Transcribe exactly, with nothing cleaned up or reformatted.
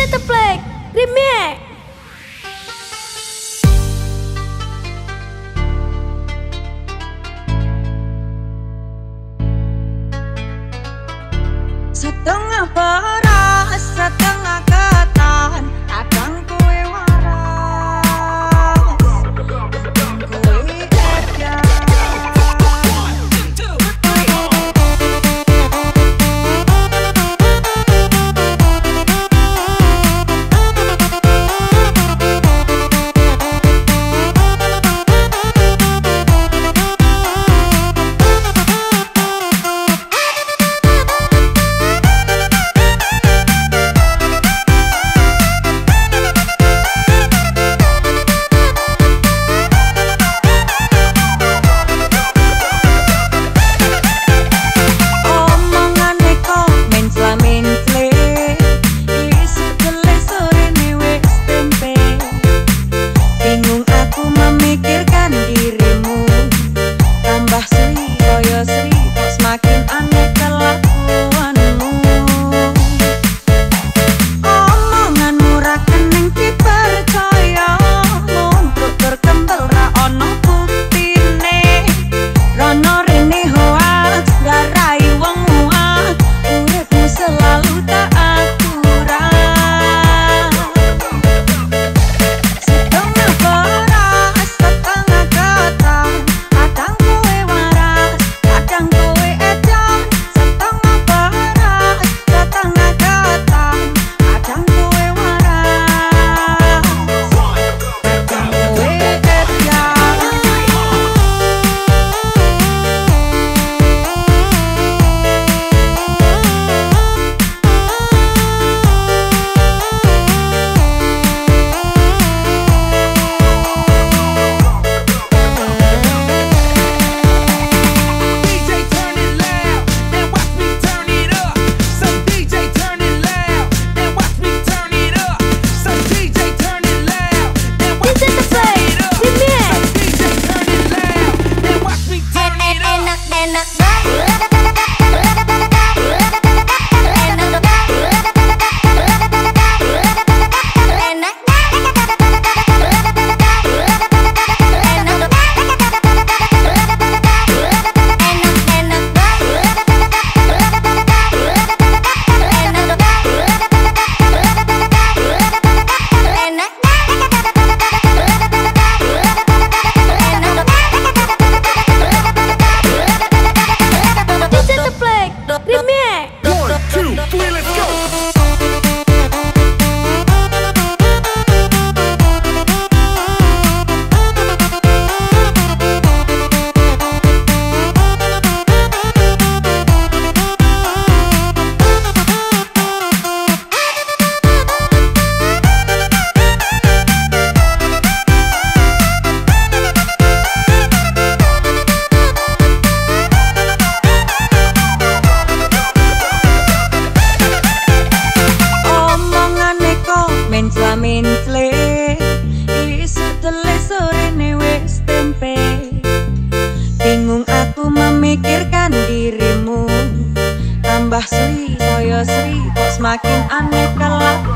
Jetterplek Remix. Setengah beras, setengah ketan, kadang kue waras, kue dadar. Mintle isu tele sorene wis tempe. Bingung aku memikirkan dirimu, tambah sri koyo sri kok semakin aneh kalah.